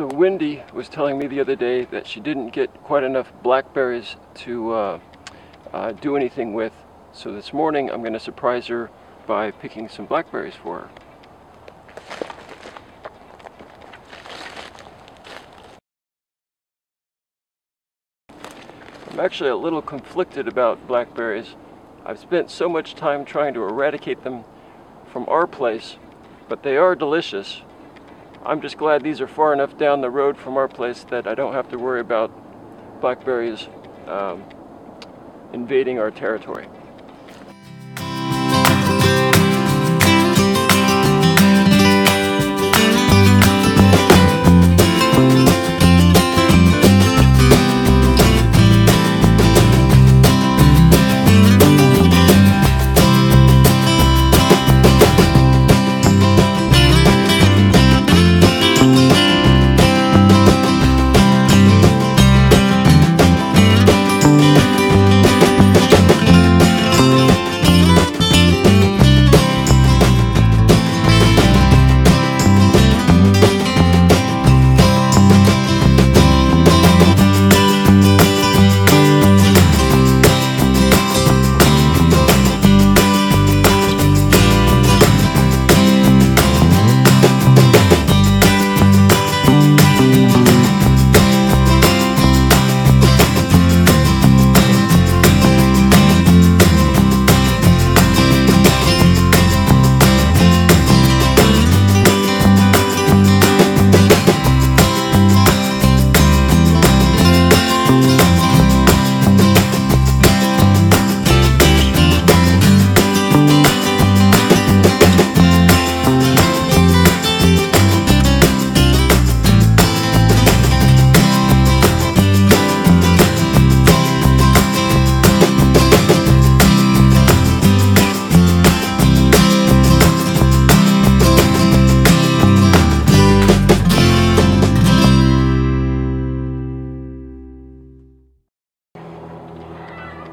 So Wendy was telling me the other day that she didn't get quite enough blackberries to do anything with. So this morning I'm going to surprise her by picking some blackberries for her. I'm actually a little conflicted about blackberries. I've spent so much time trying to eradicate them from our place, but they are delicious. I'm just glad these are far enough down the road from our place that I don't have to worry about blackberries invading our territory.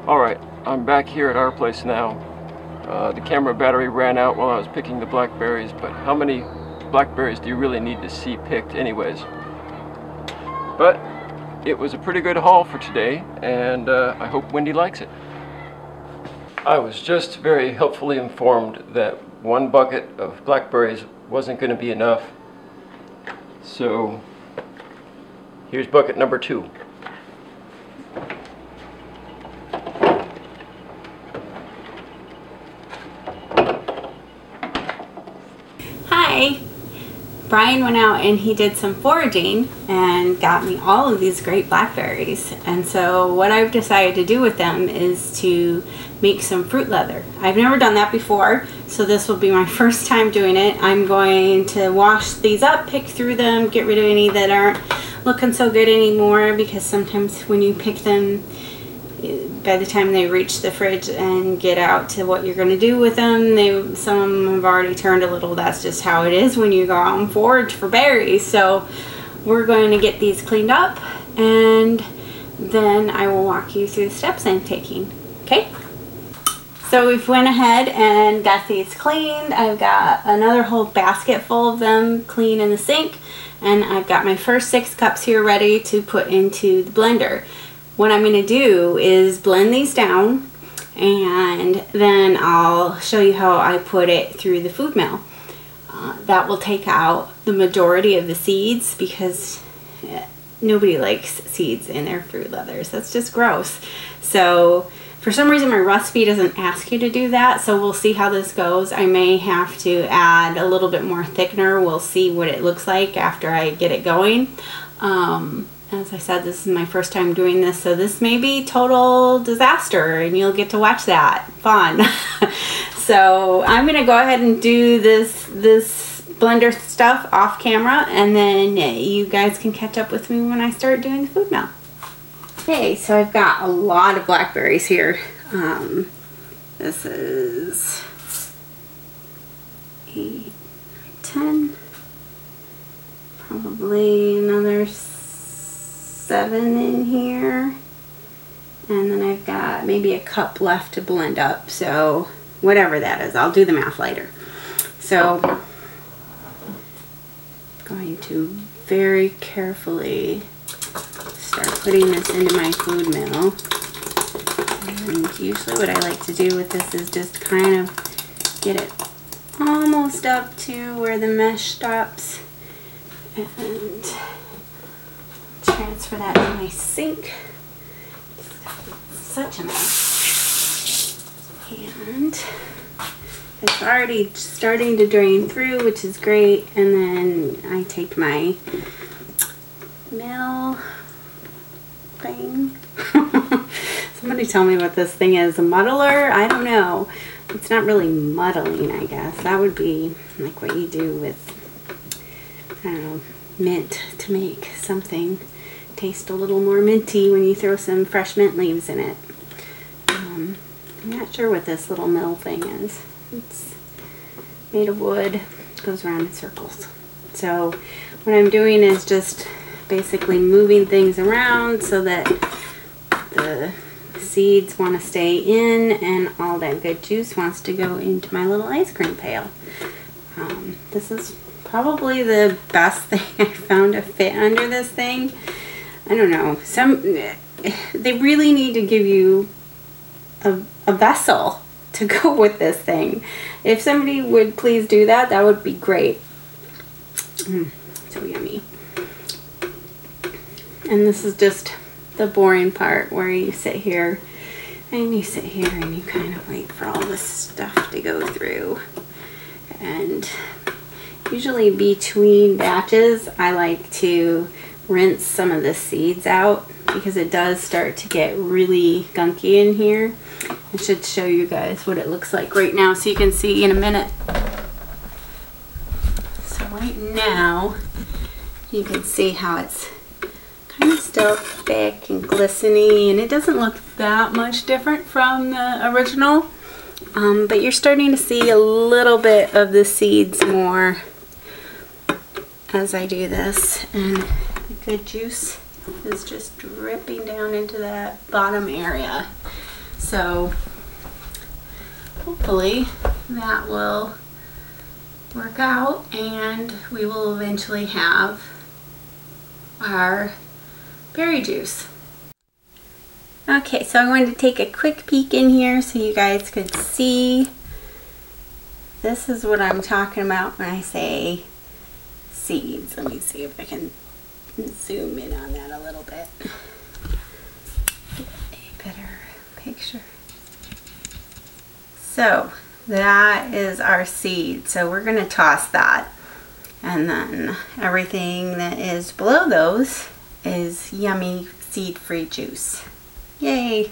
Alright, I'm back here at our place now. The camera battery ran out while I was picking the blackberries, but how many blackberries do you really need to see picked anyways? But it was a pretty good haul for today, and I hope Wendy likes it. I was just very helpfully informed that one bucket of blackberries wasn't going to be enough, so here's bucket number 2. Bryan went out and he did some foraging and got me all of these great blackberries, and so what I've decided to do with them is to make some fruit leather. I've never done that before, so this will be my first time doing it. I'm going to wash these up, pick through them, get rid of any that aren't looking so good anymore, because sometimes when you pick them, by the time they reach the fridge and get out to what you're going to do with them, some of them have already turned a little. That's just how it is when you go out and forage for berries. So we're going to get these cleaned up, and then I will walk you through the steps I'm taking. Okay? So we've went ahead and got these cleaned. I've got another whole basket full of them clean in the sink, and I've got my first 6 cups here ready to put into the blender. What I'm going to do is blend these down, and then I'll show you how I put it through the food mill. That will take out the majority of the seeds, because nobody likes seeds in their fruit leathers. That's just gross. So for some reason my recipe doesn't ask you to do that, so we'll see how this goes. I may have to add a little bit more thickener. We'll see what it looks like after I get it going. As I said, this is my first time doing this, so this may be total disaster, and you'll get to watch that. Fun. So I'm going to go ahead and do this blender stuff off camera, and then you guys can catch up with me when I start doing the food mill. Okay, so I've got a lot of blackberries here. This is 8, 10, probably another 7 in here, and then I've got maybe a cup left to blend up, so whatever that is, I'll do the math later. So I'm going to very carefully start putting this into my food mill. And usually what I like to do with this is just kind of get it almost up to where the mesh stops and transfer that to my sink. It's such a mess. And it's already starting to drain through, which is great. And then I take my mill thing. Somebody tell me what this thing is. A muddler? I don't know. It's not really muddling, I guess. That would be like what you do with, I don't know, mint to make something taste a little more minty when you throw some fresh mint leaves in it. I'm not sure what this little mill thing is. It's made of wood, goes around in circles. So what I'm doing is just basically moving things around so that the seeds want to stay in and all that good juice wants to go into my little ice cream pail. This is probably the best thing I found to fit under this thing. I don't know, they really need to give you a vessel to go with this thing. If somebody would please do that, that would be great. So yummy. And this is just the boring part where you sit here and you sit here and you kind of wait for all this stuff to go through. And usually between batches I like to rinse some of the seeds out because it does start to get really gunky in here. I should show you guys what it looks like right now so you can see in a minute. So right now you can see how it's still thick and glistening, and it doesn't look that much different from the original, but you're starting to see a little bit of the seeds more as I do this, and the good juice is just dripping down into that bottom area. So hopefully that will work out and we will eventually have our berry juice. Okay, so I wanted to take a quick peek in here so you guys could see. This is what I'm talking about when I say seeds. Let me see if I can zoom in on that a little bit. Get a better picture. So that is our seed. So we're going to toss that. And then everything that is below those is yummy seed-free juice. Yay!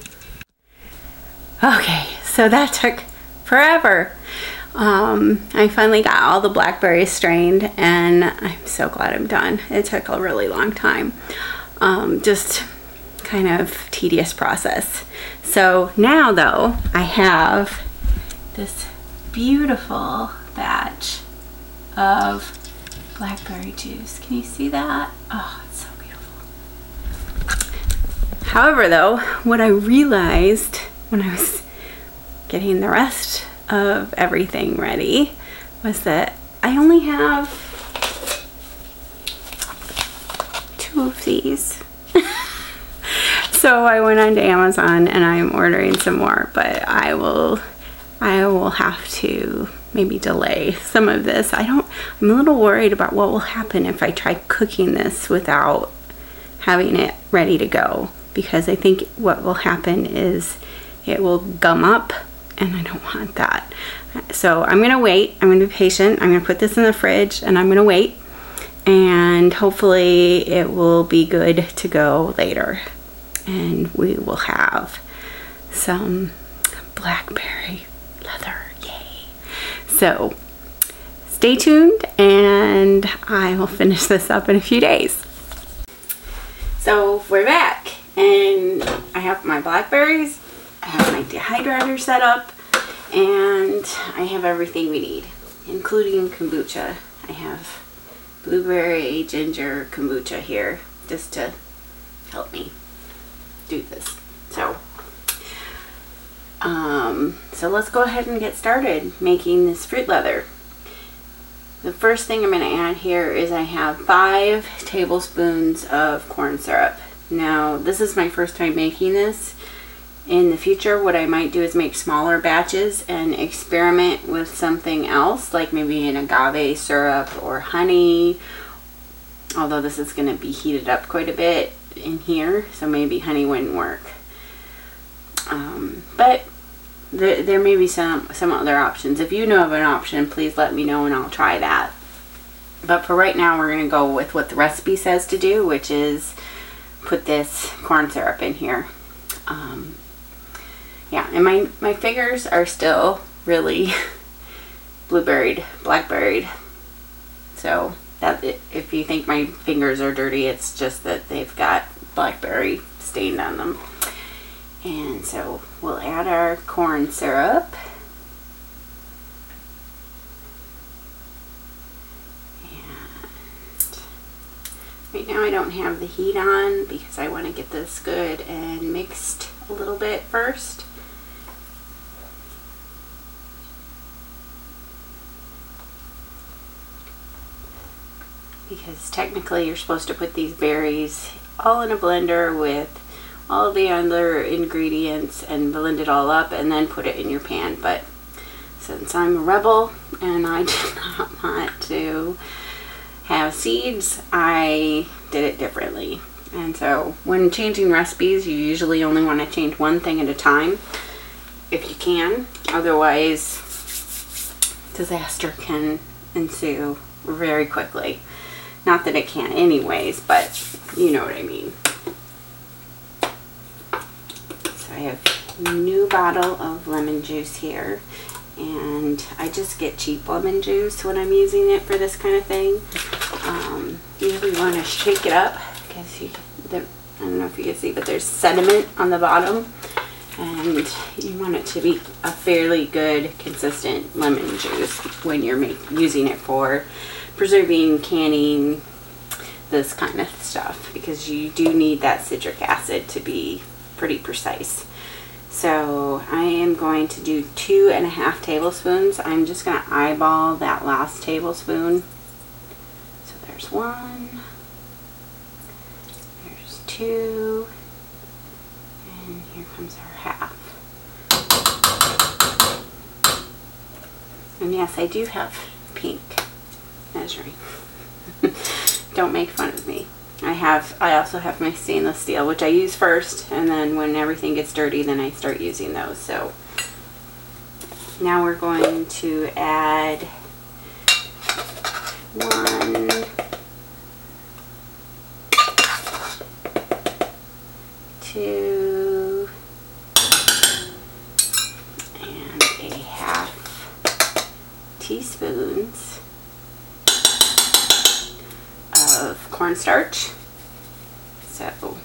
Okay, so that took forever. I finally got all the blackberries strained and I'm so glad I'm done. It took a really long time. Just kind of tedious process. So now though, I have this beautiful batch of blackberry juice. Can you see that? Oh, it's so. However though, what I realized when I was getting the rest of everything ready was that I only have 2 of these. So I went on to Amazon and I'm ordering some more, but I will have to maybe delay some of this. I'm a little worried about what will happen if I try cooking this without having it ready to go, because I think what will happen is it will gum up and I don't want that. So I'm gonna wait, I'm gonna be patient, I'm gonna put this in the fridge and I'm gonna wait, and hopefully it will be good to go later and we will have some blackberry leather, yay. So stay tuned and I will finish this up in a few days. So we're back. And I have my blackberries, I have my dehydrator set up, and I have everything we need, including kombucha. I have blueberry, ginger, kombucha here, just to help me do this. So, so let's go ahead and get started making this fruit leather. The first thing I'm going to add here is I have 5 tablespoons of corn syrup. Now, this is my first time making this. In the future, what I might do is make smaller batches and experiment with something else, like maybe an agave syrup or honey, although this is going to be heated up quite a bit in here, so maybe honey wouldn't work. But there may be some other options. If you know of an option, please let me know and I'll try that. But for right now, we're going to go with what the recipe says to do, which is put this corn syrup in here. Yeah, and my fingers are still really blackberried. So that if you think my fingers are dirty, it's just that they've got blackberry stained on them. And so we'll add our corn syrup. And right now I don't have the heat on because I want to get this good and mixed a little bit first. Because technically you're supposed to put these berries all in a blender with all the other ingredients and blend it all up and then put it in your pan. But since I'm a rebel and I did not want to have seeds, I did it differently. And so when changing recipes, you usually only want to change one thing at a time if you can. Otherwise, disaster can ensue very quickly. Not that it can anyways, but you know what I mean. I have a new bottle of lemon juice here, and I just get cheap lemon juice when I'm using it for this kind of thing. Usually you want to shake it up because I don't know if you can see, but there's sediment on the bottom, and you want it to be a fairly good, consistent lemon juice when you're using it for preserving, canning, this kind of stuff, because you do need that citric acid to be pretty precise. So I am going to do 2.5 tablespoons. I'm just going to eyeball that last tablespoon. So there's one, there's two, and here comes our half. And yes, I do have pink measuring. Don't make fun of me. I also have my stainless steel, which I use first, and then when everything gets dirty, then I start using those. So now we're going to add 1, 2, and 1/2 teaspoons of cornstarch. So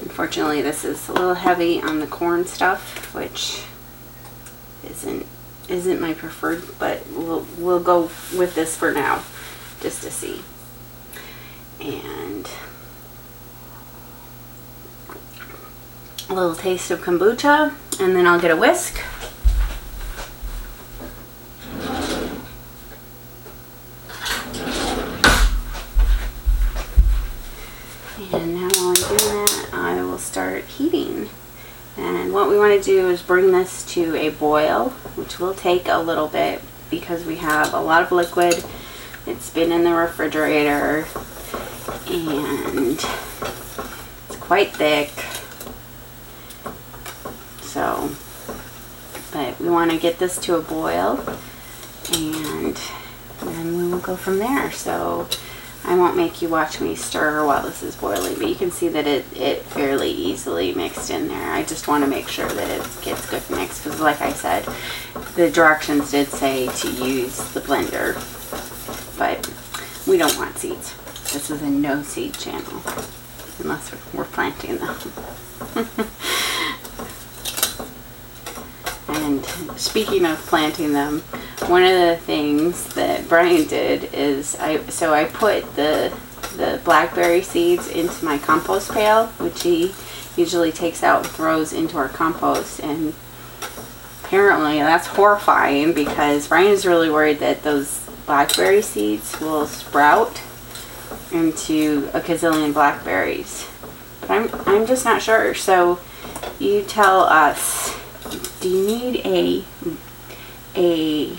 unfortunately this is a little heavy on the corn stuff, which isn't my preferred, but we'll go with this for now just to see. And a little taste of kombucha, and then I'll get a whisk. And now while I'm doing that, I will start heating. And what we want to do is bring this to a boil, which will take a little bit because we have a lot of liquid. It's been in the refrigerator and it's quite thick. So, but we want to get this to a boil and then we will go from there. So I won't make you watch me stir while this is boiling, but you can see that it fairly easily mixed in there. I just want to make sure that it gets good mixed, because like I said, the directions did say to use the blender, but we don't want seeds. This is a no seed channel, unless we're planting them. And speaking of planting them, one of the things that Bryan did is I put the blackberry seeds into my compost pail, which he usually takes out and throws into our compost, and apparently that's horrifying because Bryan is really worried that those blackberry seeds will sprout into a gazillion blackberries. But I'm just not sure. So you tell us, do you need a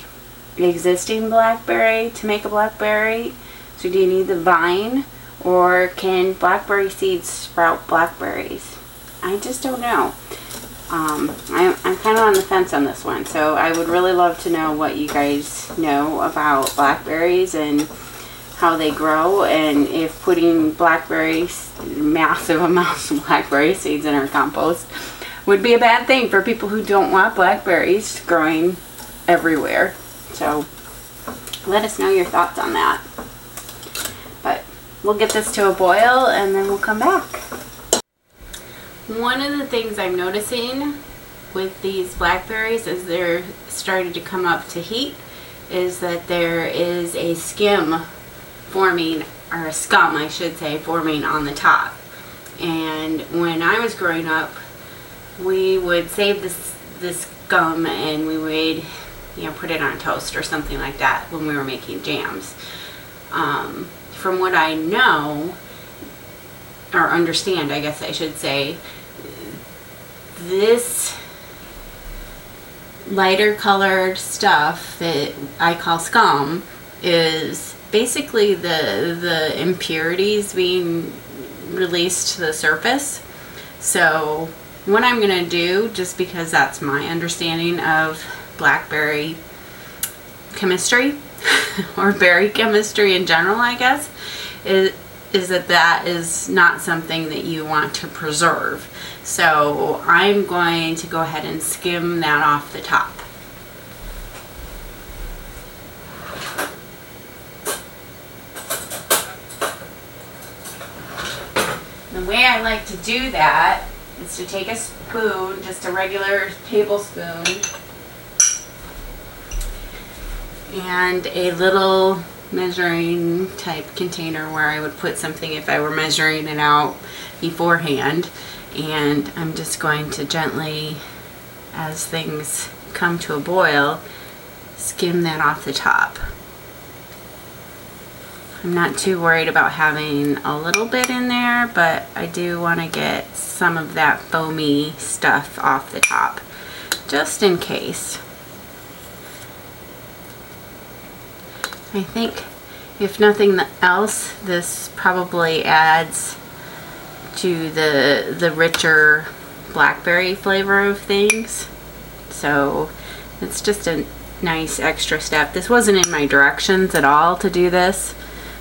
existing blackberry to make a blackberry? So do you need the vine, or can blackberry seeds sprout blackberries? I just don't know. I'm kind of on the fence on this one, so I would really love to know what you guys know about blackberries and how they grow, and if putting blackberries, massive amounts of blackberry seeds in our compost would be a bad thing for people who don't want blackberries growing everywhere. So let us know your thoughts on that. But we'll get this to a boil and then we'll come back. One of the things I'm noticing with these blackberries as they're starting to come up to heat is that there is a skim forming, or a scum I should say, forming on the top. And when I was growing up, we would save this scum and we would, you know, put it on toast or something like that when we were making jams. From what I know, or understand, I guess I should say, this lighter colored stuff that I call scum is basically the impurities being released to the surface. So what I'm gonna do, just because that's my understanding of blackberry chemistry or berry chemistry in general, I guess, is that is not something that you want to preserve. So I'm going to go ahead and skim that off the top. The way I like to do that is to take a spoon, just a regular tablespoon, and a little measuring type container where I would put something if I were measuring it out beforehand, and I'm just going to gently, as things come to a boil, skim that off the top. I'm not too worried about having a little bit in there, but I do want to get some of that foamy stuff off the top, just in case. I think, if nothing else, this probably adds to the richer blackberry flavor of things. So it's just a nice extra step. This wasn't in my directions at all to do this,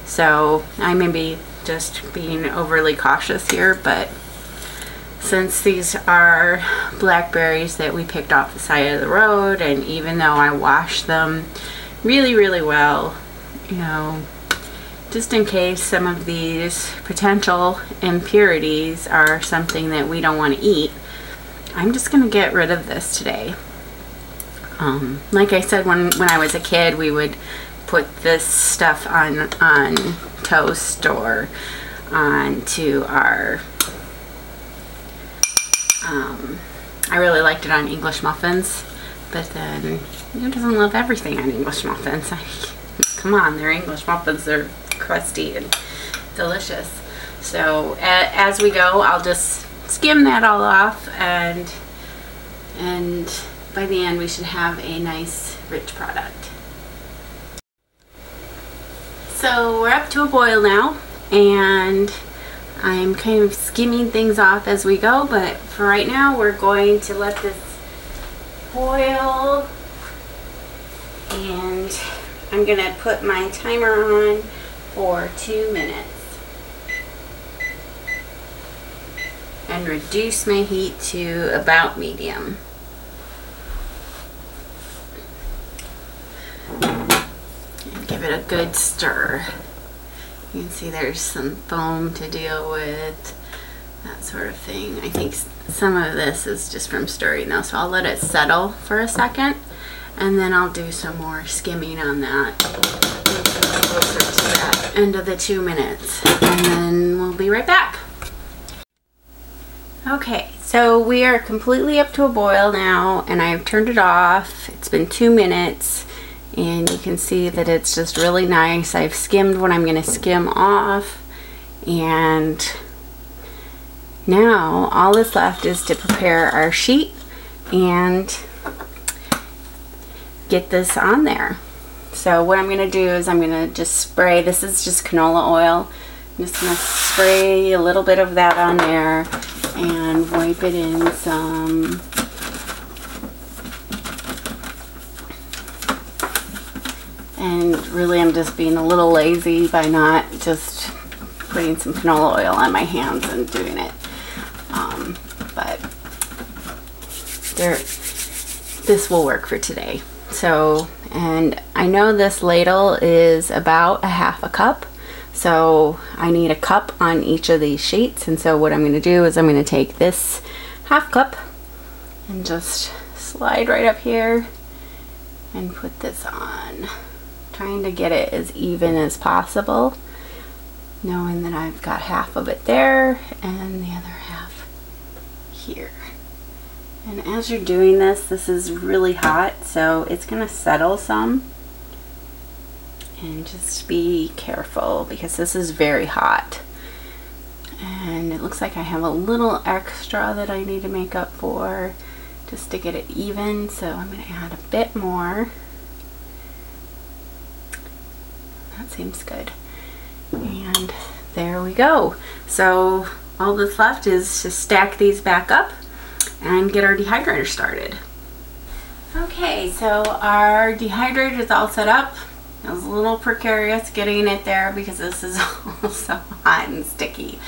so I may be just being overly cautious here, but since these are blackberries that we picked off the side of the road, and even though I washed them really well, you know, just in case some of these potential impurities are something that we don't want to eat, I'm just gonna get rid of this today. Like I said, when I was a kid, we would put this stuff on toast or onto our I really liked it on English muffins, but then who doesn't love everything on English muffins? Come on, they're English muffins, they're crusty and delicious. So as we go, I'll just skim that all off, and by the end we should have a nice rich product. So we're up to a boil now, and I'm kind of skimming things off as we go, but for right now we're going to let this boil, and I'm gonna put my timer on for 2 minutes and reduce my heat to about medium. And give it a good stir. You can see there's some foam to deal with, that sort of thing. I think some of this is just from stirring though, so I'll let it settle for a second, and then I'll do some more skimming on that closer to that end of the 2 minutes, and then we'll be right back. Okay, so we are completely up to a boil now, and I've turned it off. It's been 2 minutes, and you can see that it's just really nice. I've skimmed what I'm going to skim off, and now all that's left is to prepare our sheet and get this on there. So what I'm going to do is I'm going to just spray. This is just canola oil. I'm just going to spray a little bit of that on there and wipe it in some. And really, I'm just being a little lazy by not just putting some canola oil on my hands and doing it. But this will work for today. So, and I know this ladle is about a half a cup, so I need a cup on each of these sheets. And so what I'm going to do is I'm going to take this half cup and just slide right up here and put this on, trying to get it as even as possible, knowing that I've got half of it there and the other half here. And as you're doing this, this is really hot, so it's going to settle some. And just be careful because this is very hot. And it looks like I have a little extra that I need to make up for just to get it even, so I'm going to add a bit more. That seems good. And there we go. So all that's left is to stack these back up and get our dehydrator started. Okay, so our dehydrator is all set up. It was a little precarious getting it there because this is all so hot and sticky.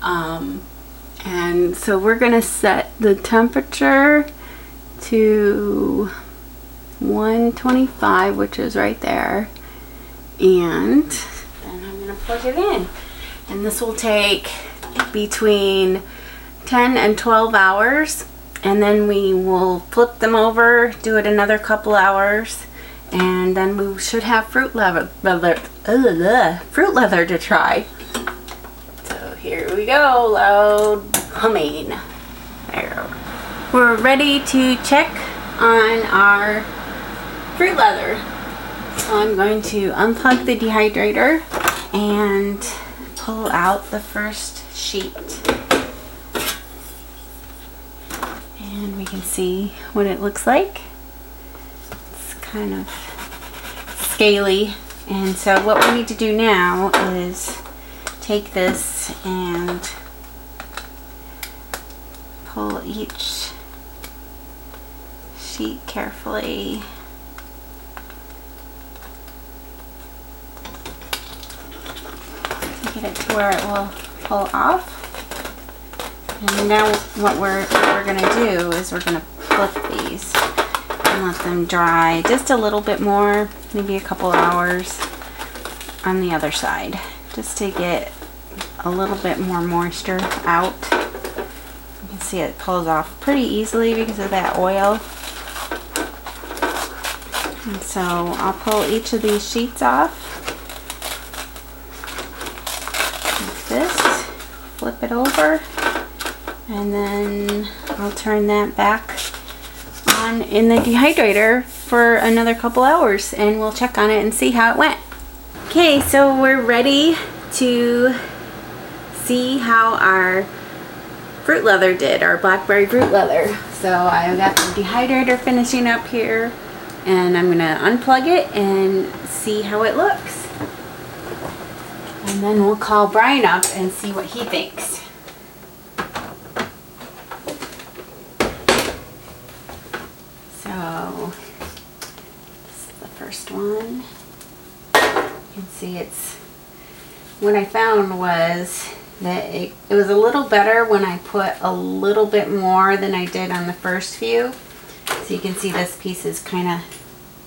And so we're gonna set the temperature to 125, which is right there. And then I'm gonna plug it in. And this will take between 10 and 12 hours, and then we will flip them over, do it another couple hours, and then we should have fruit leather to try. So here we go, loud humming. There. We're ready to check on our fruit leather. So I'm going to unplug the dehydrator and pull out the first sheet. And we can see what it looks like. It's kind of scaly. And so what we need to do now is take this and pull each sheet carefully. Get it to where it will pull off. And now what we're going to do is we're going to flip these and let them dry just a little bit more, maybe a couple hours on the other side, just to get a little bit more moisture out. You can see it pulls off pretty easily because of that oil. And so I'll pull each of these sheets off like this, flip it over. And then I'll turn that back on in the dehydrator for another couple hours, and we'll check on it and see how it went. Okay, so we're ready to see how our fruit leather did, our blackberry fruit leather. So I've got the dehydrator finishing up here, and I'm gonna unplug it and see how it looks. And then we'll call Bryan up and see what he thinks. So, this is the first one. You can see it's, what I found was that it was a little better when I put a little bit more than I did on the first few. So you can see this piece is kind of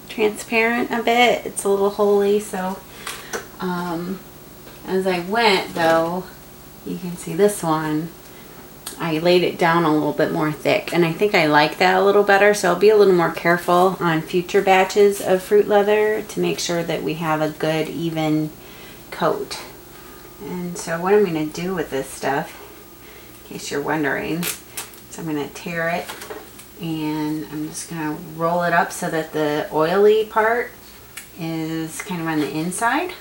transparent a bit. It's a little holey, so as I went though, you can see this one. I laid it down a little bit more thick, and I think I like that a little better, so I'll be a little more careful on future batches of fruit leather to make sure that we have a good even coat. And so what I'm going to do with this stuff, in case you're wondering, is I'm going to tear it and I'm just going to roll it up so that the oily part is kind of on the inside.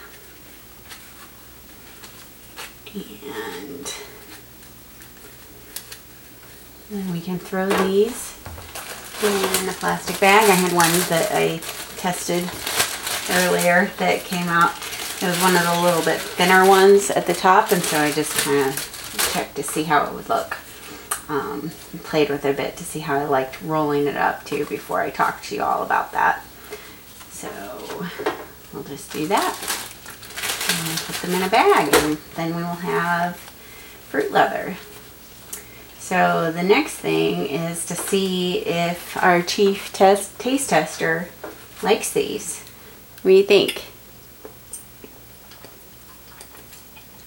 And then we can throw these in the plastic bag. I had one that I tested earlier that came out. It was one of the little bit thinner ones at the top, and so I just kind of checked to see how it would look. Played with it a bit to see how I liked rolling it up too before I talked to you all about that. So we'll just do that and put them in a bag, and then we will have fruit leather. So the next thing is to see if our chief taste tester likes these. What do you think?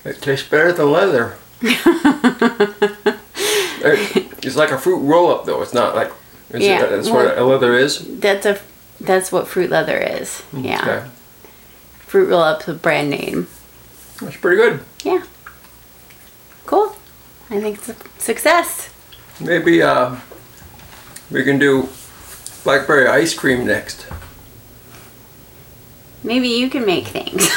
It tastes better than leather. It's like a fruit roll-up, though. It's not like, is yeah, it, that's well, what a leather is? That's what fruit leather is. Okay. Yeah. Fruit roll-up's a brand name. That's pretty good. Yeah. Cool. I think it's a success. Maybe we can do blackberry ice cream next. Maybe you can make things.